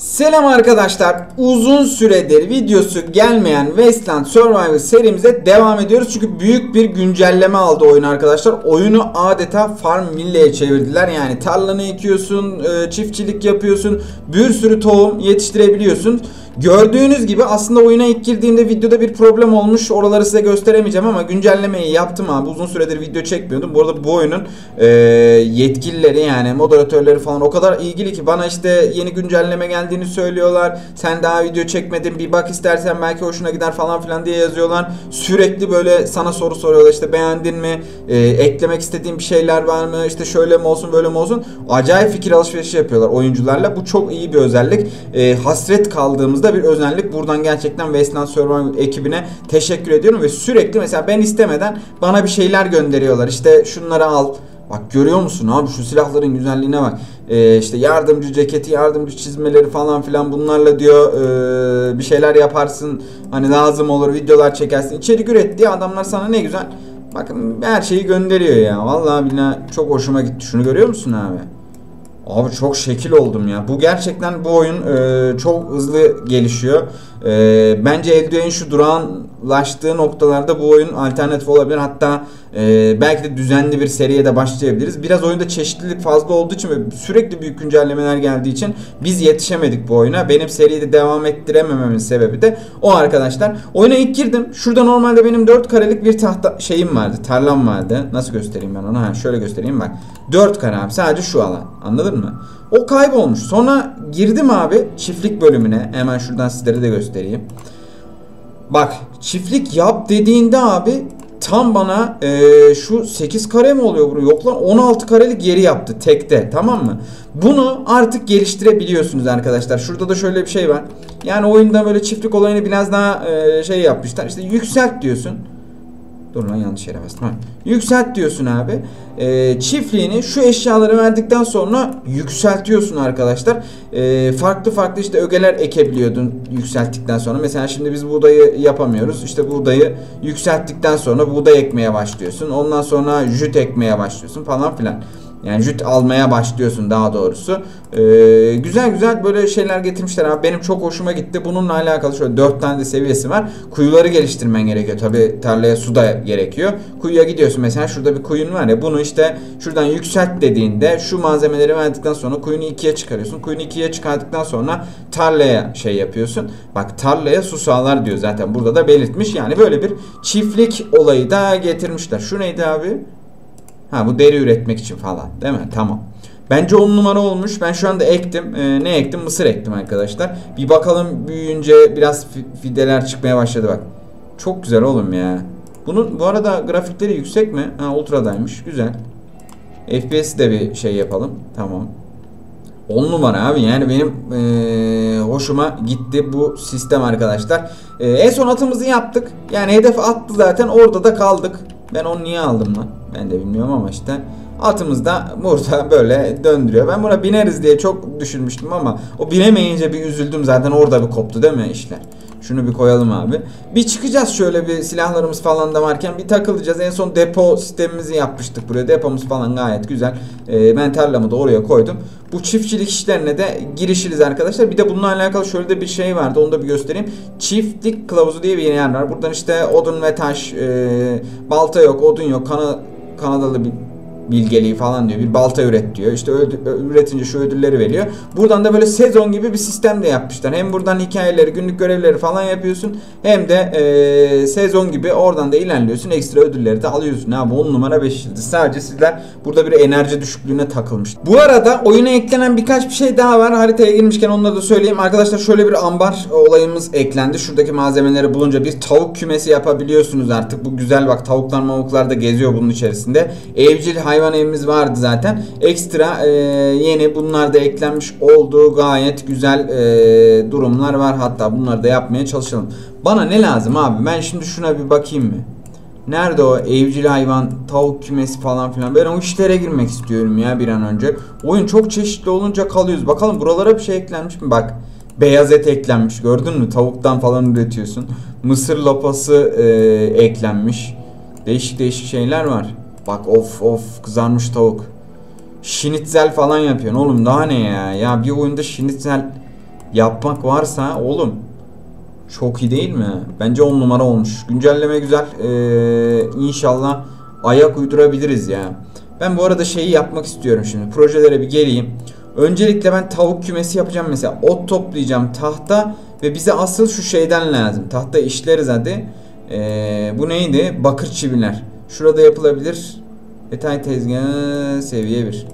Selam arkadaşlar. Uzun süredir videosu gelmeyen Westland Survival serimize devam ediyoruz. Çünkü büyük bir güncelleme aldı oyun arkadaşlar. Oyunu adeta farm villa'ya çevirdiler. Yani tarlanı ekiyorsun, çiftçilik yapıyorsun, bir sürü tohum yetiştirebiliyorsun. Gördüğünüz gibi aslında oyuna ilk girdiğimde videoda bir problem olmuş. Oraları size gösteremeyeceğim ama güncellemeyi yaptım abi. Uzun süredir video çekmiyordum. Bu arada bu oyunun yetkilileri, yani moderatörleri falan o kadar ilgili ki bana işte yeni güncelleme geldiğini söylüyorlar. Sen daha video çekmedin, bir bak istersen belki hoşuna gider falan filan diye yazıyorlar. Sürekli böyle sana soru soruyorlar, işte beğendin mi? Eklemek istediğin bir şeyler var mı? İşte şöyle mi olsun, böyle mi olsun? Acayip fikir alışverişi yapıyorlar oyuncularla. Bu çok iyi bir özellik. Hasret kaldığımız da bir özellik. Buradan gerçekten Westland Survival ekibine teşekkür ediyorum ve sürekli mesela ben istemeden bana bir şeyler gönderiyorlar. İşte şunları al. Bak görüyor musun abi şu silahların güzelliğine bak. İşte yardımcı ceketi, yardımcı çizmeleri falan filan, bunlarla diyor bir şeyler yaparsın. Hani lazım olur, videolar çekersin. İçerik ürettiği adamlar sana ne güzel. Bakın her şeyi gönderiyor ya. Vallahi billahi çok hoşuma gitti. Şunu görüyor musun abi? Abi çok şekil oldum ya. Bu gerçekten bu oyun çok hızlı gelişiyor. Bence Elden'in şu durağanlaştığı noktalarda bu oyun alternatif olabilir. Hatta belki de düzenli bir seriye de başlayabiliriz. Biraz oyunda çeşitlilik fazla olduğu için ve sürekli büyük güncellemeler geldiği için biz yetişemedik bu oyuna. Benim seriyi de devam ettiremememin sebebi de o arkadaşlar. Oyuna ilk girdim. Şurada normalde benim 4 karelik bir tahta şeyim vardı. Tarlam vardı. Nasıl göstereyim ben onu? Ha, şöyle göstereyim bak. 4 kare abi. Sadece şu alan. Anladın mı? O kaybolmuş. Sonra girdim abi çiftlik bölümüne. Hemen şuradan sizlere de göstereyim. Bak çiftlik yap dediğinde abi tam bana şu 8 kare mi oluyor buraya? Yok lan, 16 karelik yeri yaptı tekte, tamam mı? Bunu artık geliştirebiliyorsunuz arkadaşlar. Şurada da şöyle bir şey var. Yani oyunda böyle çiftlik olayını biraz daha şey yapmışlar. İşte yükselt diyorsun. Dur lan yanlış yere bastım. Ha. Yükselt diyorsun abi. Çiftliğini şu eşyaları verdikten sonra yükseltiyorsun arkadaşlar. Farklı farklı işte ögeler ekebiliyordun yükselttikten sonra. Mesela şimdi biz buğdayı yapamıyoruz. İşte buğdayı yükselttikten sonra buğday ekmeye başlıyorsun. Ondan sonra jüt ekmeye başlıyorsun falan filan. Yani jüt almaya başlıyorsun daha doğrusu. Güzel güzel böyle şeyler getirmişler abi. Benim çok hoşuma gitti. Bununla alakalı şöyle 4 tane de seviyesi var. Kuyuları geliştirmen gerekiyor. Tabi tarlaya su da gerekiyor. Kuyuya gidiyorsun mesela. Şurada bir kuyun var ya. Bunu işte şuradan yükselt dediğinde şu malzemeleri verdikten sonra kuyunu 2'ye çıkarıyorsun. Kuyunu 2'ye çıkardıktan sonra tarlaya şey yapıyorsun. Bak tarlaya su sağlar diyor zaten. Burada da belirtmiş. Yani böyle bir çiftlik olayı da getirmişler. Şu neydi abi? Ha, bu deri üretmek için falan değil mi? Tamam. Bence 10 numara olmuş. Ben şu anda ektim. Ne ektim? Mısır ektim arkadaşlar. Bir bakalım büyüyünce biraz fideler çıkmaya başladı bak. Çok güzel oğlum ya. Bunun bu arada grafikleri yüksek mi? Ha, ultradaymış. Güzel. FPS'i de bir şey yapalım. Tamam. 10 numara abi, yani benim hoşuma gitti bu sistem arkadaşlar. En son atımızı yaptık. Yani hedef attı zaten, orada da kaldık. Ben onu niye aldım lan? Ben de bilmiyorum ama işte atımız da burada böyle döndürüyor. Ben buna bineriz diye çok düşünmüştüm ama o binemeyince bir üzüldüm zaten, orada bir koptu değil mi işler. Şunu bir koyalım abi. Bir çıkacağız şöyle, bir silahlarımız falan da varken bir takılacağız. En son depo sistemimizi yapmıştık buraya. Depomuz falan gayet güzel. Ben tarlamı da oraya koydum. Bu çiftçilik işlerine de girişiriz arkadaşlar. Bir de bununla alakalı şöyle de bir şey vardı. Onu da bir göstereyim. Çiftlik kılavuzu diye bir yer var. Buradan işte odun ve taş, balta yok, odun yok, Kanadalı bir bilgeliği falan diyor. Bir balta üret diyor. İşte üretince şu ödülleri veriyor. Buradan da böyle sezon gibi bir sistem de yapmışlar. Hem buradan hikayeleri, günlük görevleri falan yapıyorsun. Hem de sezon gibi oradan da ilerliyorsun. Ekstra ödülleri de alıyorsun. Abi 10 numara 5 yıldız. Sadece sizler burada bir enerji düşüklüğüne takılmış. Bu arada oyuna eklenen birkaç bir şey daha var. Haritaya girmişken onları da söyleyeyim. Arkadaşlar şöyle bir ambar olayımız eklendi. Şuradaki malzemeleri bulunca bir tavuk kümesi yapabiliyorsunuz artık. Bu güzel, bak tavuklar mavuklar da geziyor bunun içerisinde. Evcil hayvan evimiz vardı zaten. Ekstra yeni bunlar da eklenmiş oldu. Gayet güzel durumlar var. Hatta bunları da yapmaya çalışalım. Bana ne lazım abi? Ben şimdi şuna bir bakayım mı? Nerede o evcil hayvan, tavuk kümesi falan filan. Ben o işlere girmek istiyorum ya bir an önce. Oyun çok çeşitli olunca kalıyoruz. Bakalım buralara bir şey eklenmiş mi? Bak beyaz et eklenmiş. Gördün mü? Tavuktan falan üretiyorsun. Mısır lapası eklenmiş. Değişik değişik şeyler var. Bak of kızarmış tavuk. Şinitzel falan yapıyorsun oğlum, daha ne ya? Ya bir oyunda şinitzel yapmak varsa oğlum çok iyi değil mi? Bence 10 numara olmuş. Güncelleme güzel. İnşallah ayak uydurabiliriz ya. Ben bu arada şeyi yapmak istiyorum şimdi. Projelere bir geleyim. Öncelikle ben tavuk kümesi yapacağım mesela. Ot toplayacağım, tahta ve bize asıl şu şeyden lazım. Tahta işleriz hadi. Bu neydi? Bakır çiviler. Şurada yapılabilir. Detay tezgahı seviye 1.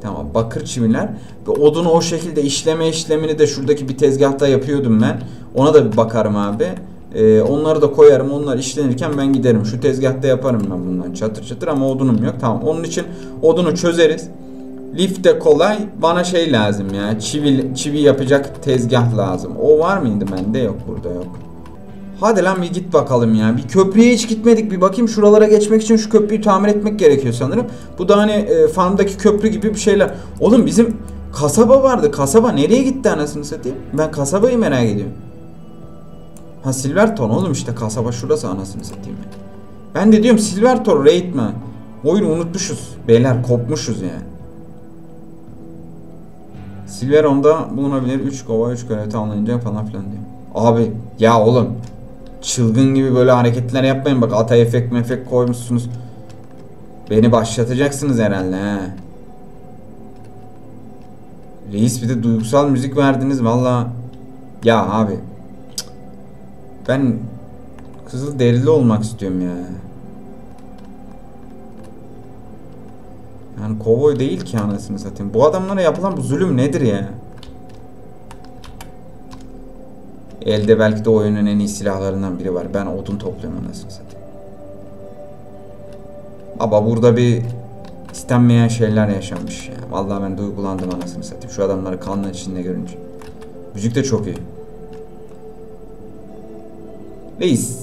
Tamam, bakır çiviler. Ve odunu o şekilde işleme işlemini de şuradaki bir tezgahta yapıyordum ben. Ona da bir bakarım abi. Onları da koyarım. Onlar işlenirken ben giderim. Şu tezgahta yaparım ben bundan çatır çatır ama odunum yok. Tamam, onun için odunu çözeriz. Lif de kolay. Bana şey lazım ya. Çivi yapacak tezgah lazım. O var mıydı bende? Yok, burada yok. Hadi lan bir git bakalım ya. Bir köprüye hiç gitmedik. Bir bakayım, şuralara geçmek için şu köprüyü tamir etmek gerekiyor sanırım. Bu da hani farmdaki köprü gibi bir şeyler. Oğlum bizim kasaba vardı. Kasaba nereye gitti anasını satayım? Ben kasabayı merak ediyorum. Ha, Silverton oğlum, işte kasaba şurası anasını satayım. Ben de diyorum Silverton raid mi? Oyunu unutmuşuz. Beyler kopmuşuz yani. Silverton'da bulunabilir 3 kova 3 görev tamamlanınca falan filan diyor. Abi ya oğlum çılgın gibi böyle hareketler yapmayın, bak ata efekt mefek koymuşsunuz. Beni başlatacaksınız herhalde he. Reis bir de duygusal müzik verdiniz valla. Ya abi cık. Ben kızıl derili olmak istiyorum ya. Yani kovboy değil ki anasını satayım. Bu adamlara yapılan bu zulüm nedir ya? Elde belki de oyunun en iyi silahlarından biri var. Ben odun topluyorum anasını satayım. Ama burada bir istenmeyen şeyler yaşanmış ya. Vallahi ben duygulandım anasını satayım. Şu adamları kanla içinde görünce. Müzik de çok iyi. Reis,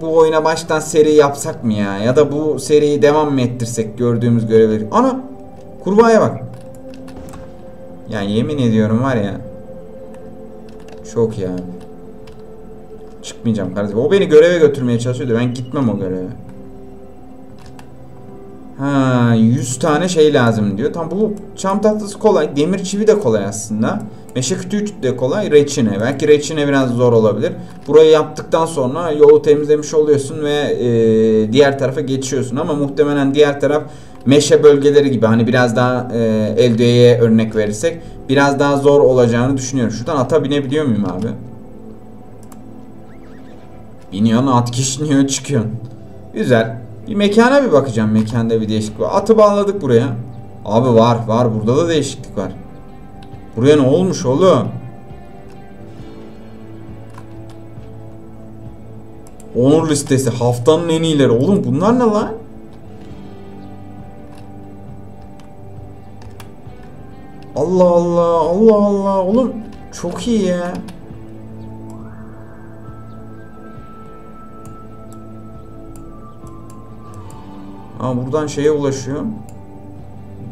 bu oyuna baştan seri yapsak mı ya? Ya da bu seriyi devam mı ettirsek gördüğümüz görevleri? Ana! Kurbağaya bak. Yani yemin ediyorum var ya. Çok ya. Çıkmayacağım kardeşim. O beni göreve götürmeye çalışıyordu. Ben gitmem o göreve. Ha, 100 tane şey lazım diyor. Tam bu çam tatlısı kolay. Demir çivi de kolay aslında. Meşe kütüğü de kolay. Reçine. Belki reçine biraz zor olabilir. Burayı yaptıktan sonra yolu temizlemiş oluyorsun ve diğer tarafa geçiyorsun. Ama muhtemelen diğer taraf meşe bölgeleri gibi. Hani biraz daha Elden'e örnek verirsek biraz daha zor olacağını düşünüyorum. Şuradan ata binebiliyor muyum abi? Biniyorsun, at kişniyor, çıkıyorsun. Güzel. Bir mekana bir bakacağım. Mekanda bir değişiklik var. Atı bağladık buraya. Abi var. Burada da değişiklik var. Buraya ne olmuş oğlum? Onur listesi. Haftanın en iyileri. Oğlum bunlar ne lan? Allah Allah. Allah Allah. Oğlum çok iyi ya. Aa, buradan şeye ulaşıyor.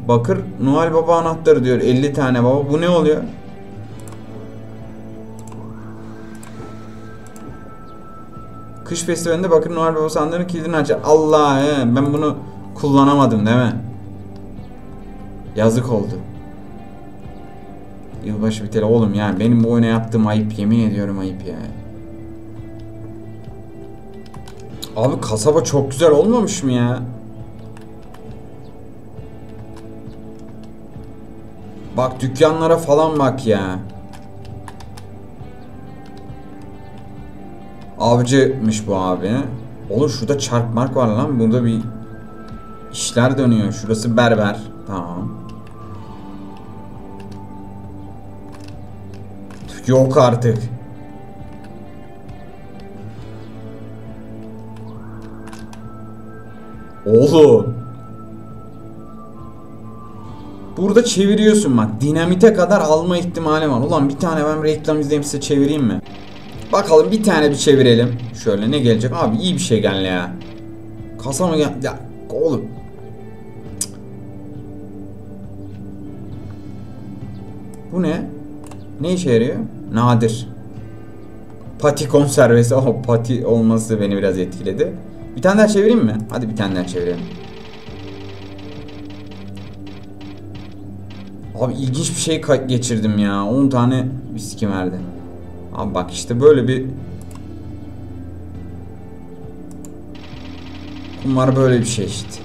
Bakır Noel Baba anahtarı diyor. 50 tane baba. Bu ne oluyor? Kış festivalinde Bakır Noel Baba sandığının kilidini açar. Allah he. Ben bunu kullanamadım değil mi? Yazık oldu. Yılbaşı biteli oğlum ya. Benim bu oyuna yaptığım ayıp. Yemin ediyorum ayıp ya. Abi kasaba çok güzel olmamış mı ya? Bak dükkanlara falan bak ya. Avcıymış bu abi. Oğlum şurada çarp mark var lan. Burada bir işler dönüyor. Şurası berber. Tamam. Yok artık. Oğlum. Burada çeviriyorsun bak. Dinamite kadar alma ihtimali var. Ulan bir tane ben reklam izleyeyim, size çevireyim mi? Bakalım bir tane bir çevirelim. Şöyle ne gelecek? Abi iyi bir şey geldi ya. Kasa mı geldi? Ya oğlum. Cık. Bu ne? Ne işe yarıyor? Nadir. Pati konservesi. Oh, pati olması beni biraz etkiledi. Bir tane daha çevireyim mi? Hadi bir tane daha çevirelim. Abi ilginç bir şey geçirdim ya. 10 tane bir Sikim verdi. Abi bak işte böyle bir kumar, böyle bir şey işte.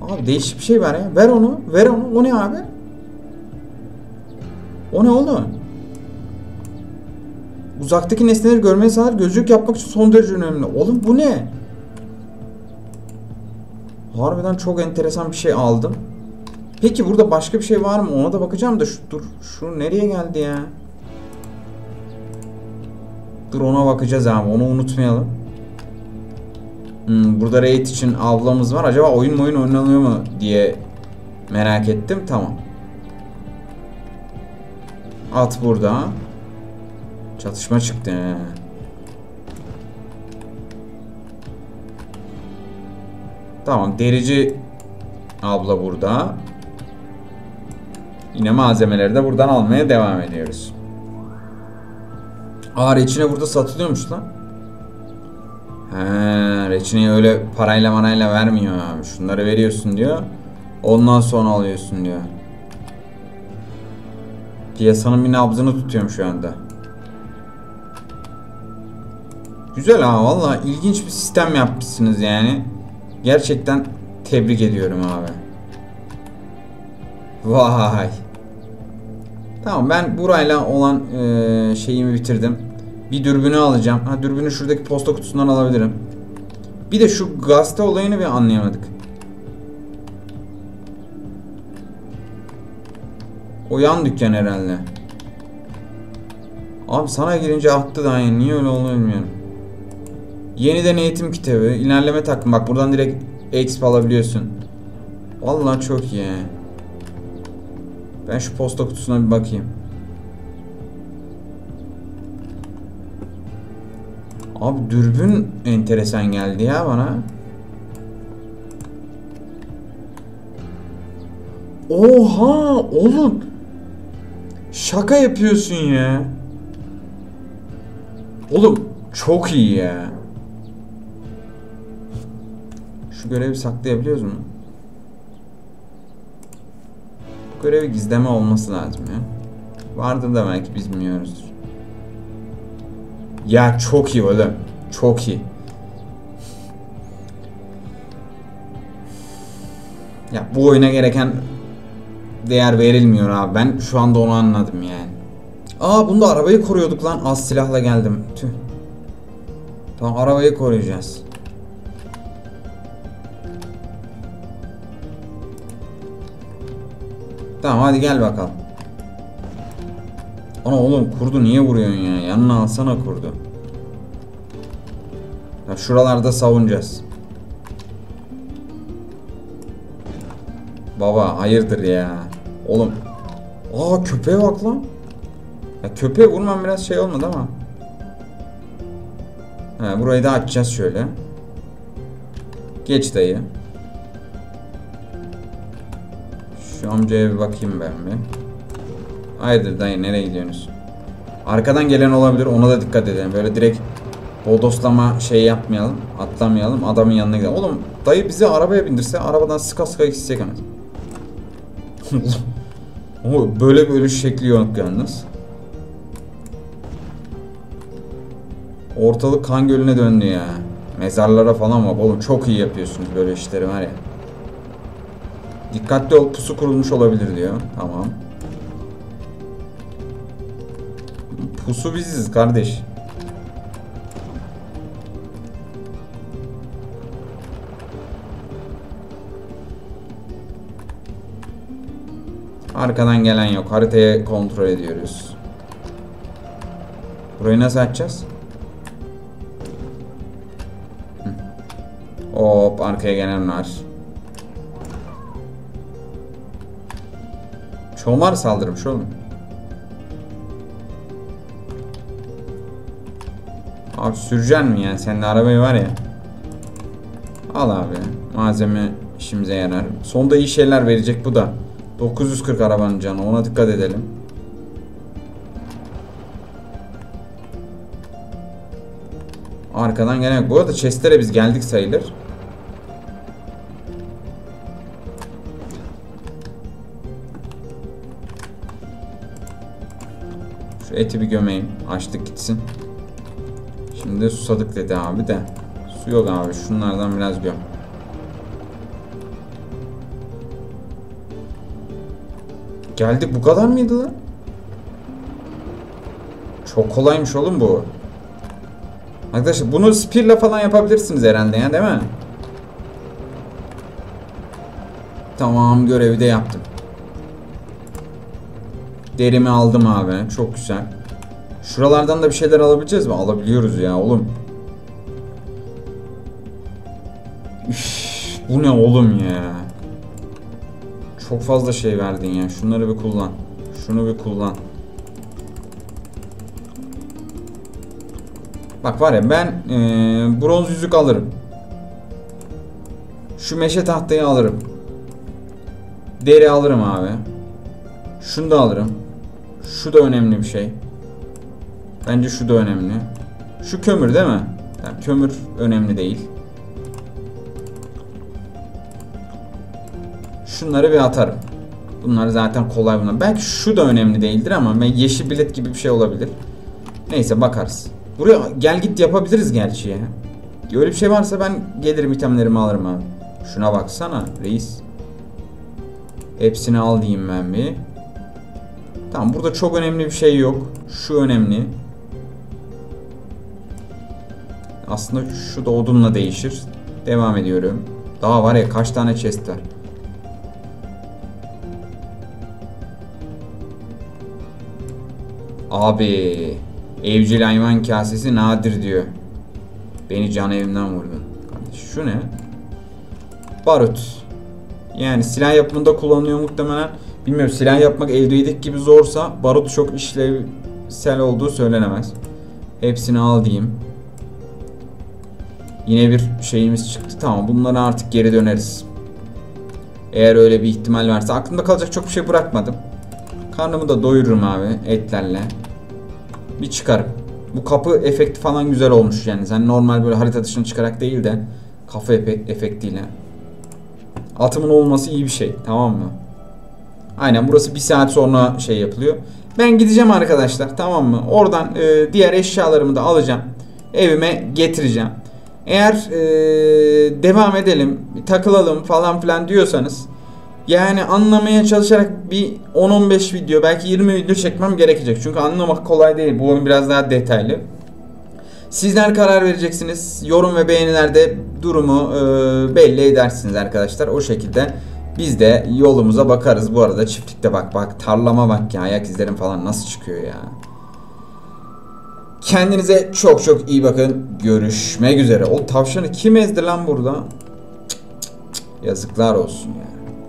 Abi değişik bir şey var ya. Ver onu. Ver onu. O ne abi? O ne oldu? Uzaktaki nesneleri görmeye sağlar. Gözlük yapmak için son derece önemli. Oğlum bu ne? Harbiden çok enteresan bir şey aldım. Peki burada başka bir şey var mı? Ona da bakacağım da şu, dur. Şu nereye geldi ya? Dur ona bakacağız abi. Onu unutmayalım. Burada raid için ablamız var. Acaba oyun oynanıyor mu diye merak ettim. Tamam. At burada. Çatışma çıktı. Tamam, derici abla burada. Yine malzemeleri de buradan almaya devam ediyoruz. Aa, reçine burada satılıyormuş lan. He, reçineyi öyle parayla manayla vermiyor abi. Şunları veriyorsun diyor. Ondan sonra alıyorsun diyor. Piyasanın bir nabzını tutuyorum şu anda. Güzel ha, valla ilginç bir sistem yapmışsınız yani. Gerçekten tebrik ediyorum abi. Vay. Tamam, ben burayla olan şeyimi bitirdim. Bir dürbünü alacağım. Ha, dürbünü şuradaki posta kutusundan alabilirim. Bir de şu gazete olayını bir anlayamadık. O yan dükkan herhalde. Abi sana girince attı da yani. Niye öyle oluyor bilmiyorum. Yeniden eğitim kitabı, ilerleme takımı. Bak buradan direkt exp alabiliyorsun. Vallahi çok iyi. Ben şu posta kutusuna bir bakayım. Abi dürbün enteresan geldi ya bana. Oha oğlum. Şaka yapıyorsun ya. Oğlum çok iyi ya. Şu görevi saklayabiliyoruz mu? Bu görevi gizleme olması lazım ya. Vardır da belki biz bilmiyoruz. Ya çok iyi oğlum. Çok iyi. Ya bu oyuna gereken değer verilmiyor abi. Ben şu anda onu anladım yani. Aa, bunda arabayı koruyorduk lan. Az silahla geldim. Tüh. Tamam, arabayı koruyacağız. Tamam, hadi gel bakalım. Ana oğlum, kurdu niye vuruyorsun ya? Yanına alsana kurdu. Ya şuralarda savunacağız. Baba hayırdır ya. Oğlum. Aa, köpeğe bak lan. Ya köpeğe vurmam biraz şey olmadı ama. Ha, burayı da açacağız şöyle. Geç dayı. Şu amcaya bir bakayım ben bir. Hayırdır dayı, nereye gidiyorsunuz? Arkadan gelen olabilir, ona da dikkat edelim. Böyle direkt bodoslama şey yapmayalım. Atlamayalım, adamın yanına gidelim. Oğlum dayı bizi arabaya bindirse arabadan sıka sıka gidecek anasını. Böyle böyle şekli yok yalnız. Ortalık kan gölüne döndü ya. Mezarlara falan bak oğlum, çok iyi yapıyorsunuz böyle işleri var ya. Dikkatli ol, pusu kurulmuş olabilir diyor. Tamam. Pusu biziz kardeş. Arkadan gelen yok. Haritayı kontrol ediyoruz. Burayı nasıl açacağız? Hop, arkaya gelen var. Çomar saldırmış oğlum. Abi süreceksin mi yani? Senin arabayı var ya. Al abi. Malzeme işimize yarar. Sonda iyi şeyler verecek bu da. 940 arabanın canı. Ona dikkat edelim. Arkadan gelen. Bu arada chestlere biz geldik sayılır. Şu eti bir gömeyim. Açlık gitsin. Şimdi susadık dedi abi de. Su yok abi. Şunlardan biraz göm. Geldik. Bu kadar mıydı lan? Çok kolaymış oğlum bu. Arkadaşlar bunu spirle falan yapabilirsiniz herhalde ya, değil mi? Tamam, görevi de yaptım. Derimi aldım abi. Çok güzel. Şuralardan da bir şeyler alabileceğiz mi? Alabiliyoruz ya oğlum. Üff, bu ne oğlum ya? Çok fazla şey verdin ya. Şunları bir kullan. Şunu bir kullan. Bak var ya ben bronz yüzük alırım. Şu meşe tahtayı alırım. Deri alırım abi. Şunu da alırım. Şu da önemli bir şey. Bence şu da önemli. Şu kömür değil mi? Yani kömür önemli değil. Şunları bir atarım. Bunlar zaten kolay bunlar. Belki şu da önemli değildir ama yeşil bilet gibi bir şey olabilir. Neyse bakarız. Buraya gel git yapabiliriz gerçi ya. Öyle bir şey varsa ben gelirim, itemlerimi alırım abi. Şuna baksana reis. Hepsini al diyeyim ben bir. Tamam, burada çok önemli bir şey yok. Şu önemli. Aslında şu da odunla değişir. Devam ediyorum. Daha var ya kaç tane chest var. Abi. Evcil hayvan kasesi nadir diyor. Beni can evimden vurdun. Şu ne? Barut. Yani silah yapımında kullanılıyor muhtemelen. Bilmiyorum, silah yapmak evdeydik gibi zorsa barut çok işlevsel olduğu söylenemez. Hepsini al diyeyim. Yine bir şeyimiz çıktı. Tamam, bunlara artık geri döneriz. Eğer öyle bir ihtimal varsa. Aklımda kalacak çok bir şey bırakmadım. Karnımı da doyururum abi etlerle. Bir çıkarım. Bu kapı efekti falan güzel olmuş yani. Sen yani normal böyle harita dışına çıkarak değil de kapı efektiyle. Atımın olması iyi bir şey. Tamam mı? Aynen, burası bir saat sonra şey yapılıyor. Ben gideceğim arkadaşlar. Tamam mı? Oradan diğer eşyalarımı da alacağım. Evime getireceğim. Eğer devam edelim, takılalım falan filan diyorsanız yani anlamaya çalışarak bir 10-15 video, belki 20 video çekmem gerekecek. Çünkü anlamak kolay değil. Bu oyun biraz daha detaylı. Sizler karar vereceksiniz. Yorum ve beğenilerde durumu belli edersiniz arkadaşlar. O şekilde biz de yolumuza bakarız. Bu arada çiftlikte bak tarlama bak ya. Ayak izlerim falan nasıl çıkıyor ya. Kendinize çok çok iyi bakın. Görüşmek üzere. O tavşanı kim ezdi lan burada? Yazıklar olsun ya.